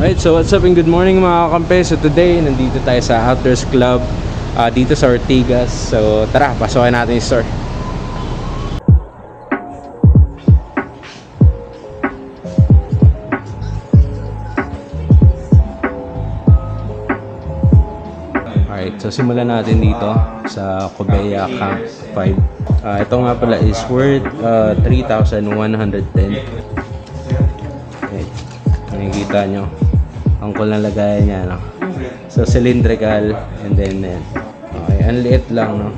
Alright, so what's up and good morning mga kakampi. So today, nandito tayo sa Outdoors Club dito sa Ortigas. So tara, pasokin natin yung store. Alright, so simulan natin dito sa Kovea Kamp 5. Ito nga pala is worth 3,110. Alright, nakikita nyo ang cool na lagayan niya, no? So cylindrical and then okay, ang liit lang, no?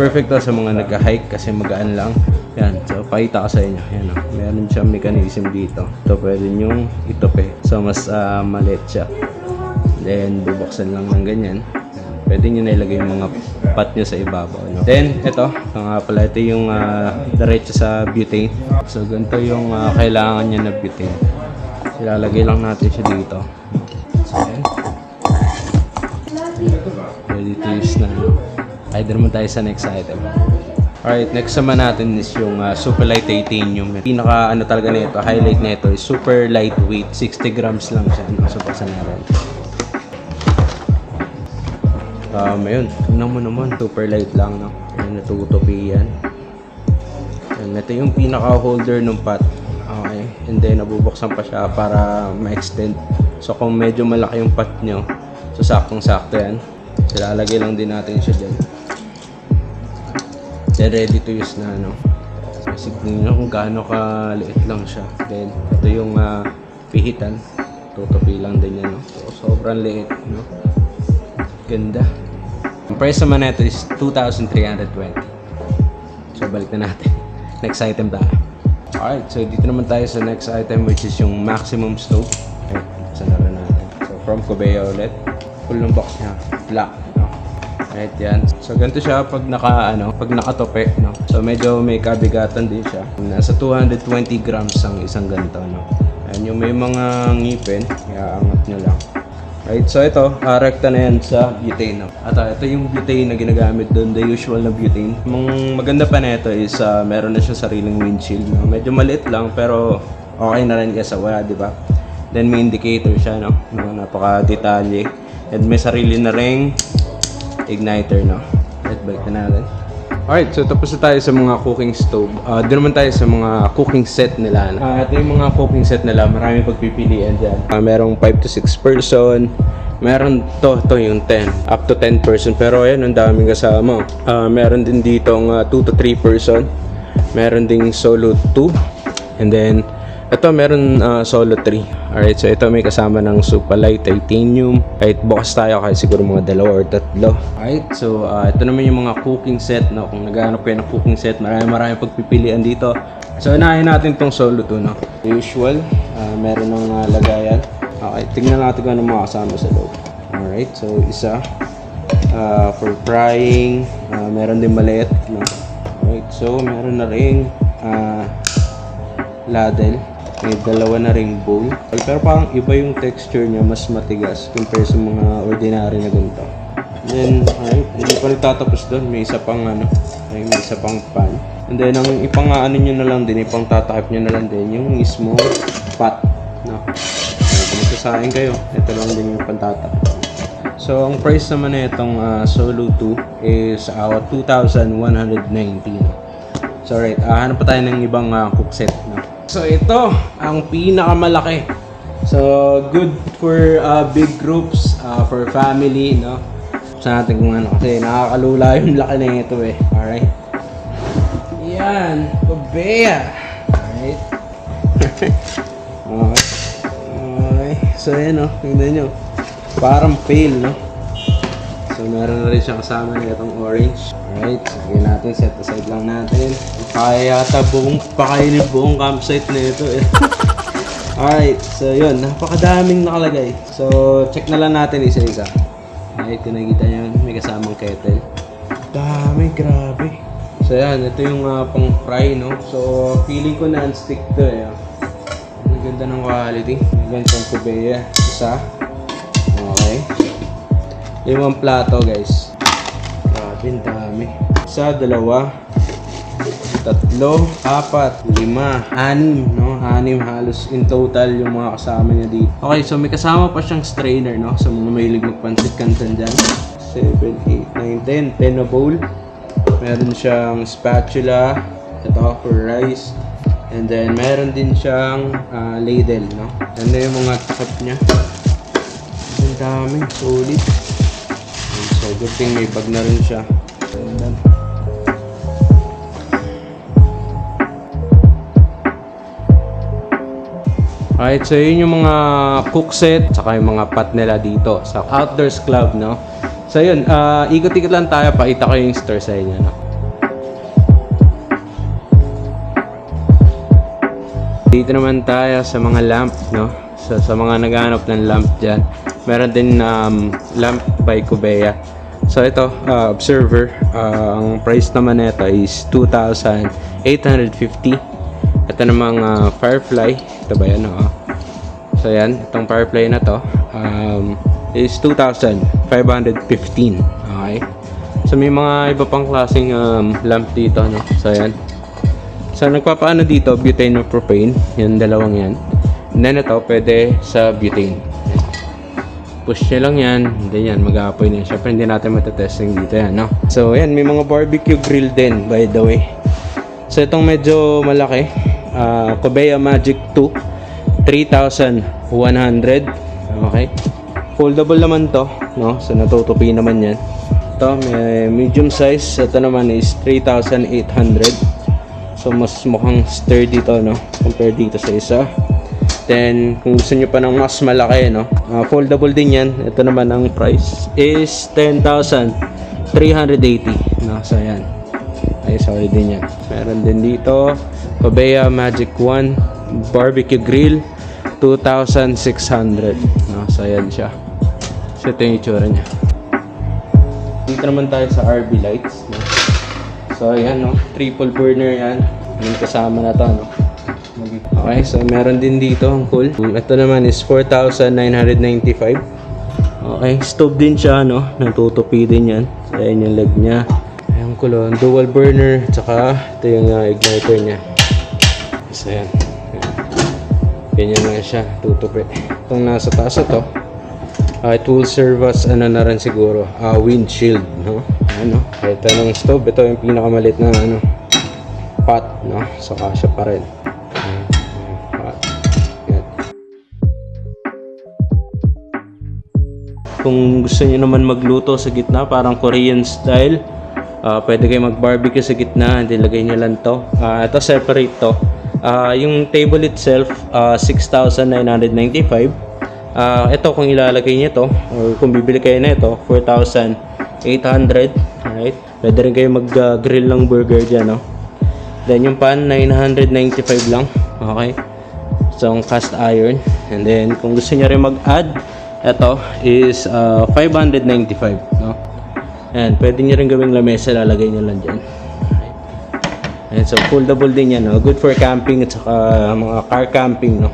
Perfect to sa mga nagka-hike kasi magaan lang. Yan, so pakita ko sa inyo. Yan, no? Meron siyang mechanism dito. So pwede nyong itope. So mas maliit siya. Then bubuksan lang ng ganyan. Pwede nyo na ilagay yung mga pot nyo sa ibabaw, no? Then ito, pala ito yung diretso sa butane. So ganito yung kailangan nyo na butane. Ilalagay lang natin siya dito. So, yan. Ready to use na. Either mo tayo sa next item. Alright, next naman natin is yung Super Light 18. Yung pinaka ano talaga nito, highlight nito is super lightweight. 60 grams lang siya. So, pasan natin. Ayun. Tignan mo naman. Super light lang, no? Ayun, natutupi yan. Ayun, ito yung pinaka holder ng pot. Okay, and then nabubuksan pa siya para ma-extend. So kung medyo malaki yung pot nyo, so saktong-sakto yan. So lalagay lang din natin siya dyan. Then ready to use na, no? So tignan nyo kung gaano kaliit lang siya. Then ito yung pihitan. Tutupi lang din yan, no? So sobrang liit, no? Ganda. Ang price naman nito is 2,320. So balik na natin. Next item tayo. Alright, so dito naman tayo sa next item which is yung maximum stove. Alright, buksan na rin natin. So from Kovea ulit. Full ng box niya. Black, no? Alright, yan. So ganito siya pag nakatope, no? So medyo may kabigatan din siya. Nasa 220 grams ang isang ganito, no? Ayan, yung may mga ngipin, iaangat nyo lang. Alright, so ito, rekta na yan sa butane, no? At ito yung butane na ginagamit doon, the usual na butane. Ang maganda pa na ito is meron na siyang sariling windshield, no? Medyo maliit lang pero okay na rin kasi wala, di ba? Then may indicator siya, no? Napaka-detalye. And may sarili na ring igniter, no? Let's balik na natin. Alright, so tapos na tayo sa mga cooking stove. Doon naman tayo sa mga cooking set nila. Ito yung mga cooking set nila. Maraming pagpipilian dyan. Merong 5 to 6 person. Meron to yung 10. Up to 10 person. Pero ayan, ang daming kasama. Meron din ditong 2 to 3 person. Meron ding solo 2. And then, ito meron solo 3. Alright, so ito may kasama ng Super Light Titanium. Kahit bukas tayo, kahit siguro mga 2 or 3. Alright, so ito naman yung mga cooking set, no? Kung naghahanap kayo ng cooking set, marami pagpipilian dito. So unahin natin tong solo 2, no? Usual, meron ng lagayan. Okay, tingnan natin kung ano mga kasama sa loob. Alright, so isa for frying, meron din maliit, no? Alright, so meron na rin ladle. May dalawa na ring bowl. Pero parang iba yung texture niya, mas matigas compare sa mga ordinary na ganito. Then, ay, hindi pa nagtatapos doon. May isa pang may isa pang pan. And then, ang ipang-ano nyo na lang din, ipang-tatakip nyo na lang din yung mismo pot, no? Kung magsasahin kayo, ito lang din yung pantatakip. So, ang price naman na itong Solo 2 is 2,190. So, right, hanap pa tayo ng ibang cook set, no? So, ito ang pinakamalaki. So, good for big groups, for family, no? Sa natin kung ano, kasi nakakalula yung laki na ito, eh. Alright. Yan, Kovea. Alright. Okay. Okay. So, yan, no? Tingnan nyo. Parang pale, no? So, meron na rin siya kasama ng itong orange. Alright, sige natin, set aside lang natin. Kaya yata buong campsite na ito, eh. Alright, so yun, napakadaming nakalagay. So, check na lang natin isa-isa. Alright, kung nakikita nyo, may kasamang kettle. Dami, grabe. So yan, ito yung pang fry, no? So, feeling ko non-stick to, eh. Ang ganda ng quality. Ang ganda ng Kovea. Isa. Okay. 5 plato, guys. Ang dami. Isa, 2. tatlo, apat, lima, anim, no? Anim halos in total yung mga kasama niya dito. Okay, so may kasama pa siyang strainer, no? Sa mga mahilig magpansit kantan dyan. 7, 8, 9, 10. 10 na bowl. Meron siyang spatula. Ito, for rice. And then, meron din siyang ladle, no? Ano yung mga cup niya? Ang dami, solid. So, good thing may bag na rin siya. And then, alright, so yun yung mga cook set saka yung mga pot nila dito sa Outdoors Club, no? So yun, ikot-ikot lang tayo, pakita ko yung store sa inyo, no? Dito naman tayo sa mga lamp, no? Sa mga naghahanap ng lamp dyan. Meron din lamp by Kovea. So ito, observer. Ang price naman nito is 2,850. Ito namang firefly. Ito ba yan? Oo. So yan, itong firefly na to is 2,515. Okay. So may mga iba pang klaseng lamp dito, no? So yan. So nagpapaano dito, butane or propane. Yan, dalawang yan. And then ito, pwede sa butane. Push nyo lang yan. Then yan, mag-aapoy na yan. Syempre hindi natin matatesting dito yan, no? So yan, may mga barbecue grill din, by the way. So itong medyo malaki, Kovea Magic 2, 3,100. Okay. Foldable naman to, no? So natutupi naman yan. Ito, may medium size. Ito naman is 3,800. So mas mukhang sturdy to, no? Compared dito sa isa. Then, kung gusto nyo pa ng mas malaki, no? Foldable din yan. Ito naman ang price is 10,380. No? So yan. Ay, sorry din yan. Meron din dito Kovea Magic One barbecue grill 2,600. No, so ayan siya. So ito yung itsura niya. Dito naman tayo sa RV lights, no? So ayan, no, triple burner yan. Yung kasama na to, no? Okay, so meron din dito, ang cool. Ito naman is 4,995. Okay, stove din siya, no? Natutupi din yan. So ayan yung leg niya. Ayan, cool, oh. Dual burner. Tsaka ito yung igniter niya. So yan, ganyan lang siya, tutupi. Itong nasa taas to, it will serve as ano na rin siguro, windshield, no? Ano, kahit anong stove, ito yung pinakamalit na ano, pot, no? So kasya pa rin. Pot. Yan. Kung gusto niyo naman magluto sa gitna, parang Korean style, pwede kayo mag-barbecue sa gitna, hindi, lagay niyo lang to. Ito separate to. Yung table itself, 6,995. Ito kung ilalagay niyo to, or kung bibili kayo na ito, 4,800. Alright. Pwede rin kayo mag-grill ng burger dyan, no? Then yung pan, 995 lang. Okay. So ang cast iron. And then kung gusto niyo rin mag-add, ito is 595, no? And pwede niyo rin gawing lamesa, lalagay niyo lang dyan. And so foldable din yan, no? Good for camping at saka mga car camping, no?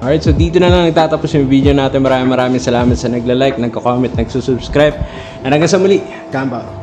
Alright, so dito na lang nagtatapos yung video natin. Maraming salamat sa nagla-like, nagko-comment, nagsusubscribe. At hanggang sa muli, Kamp 5.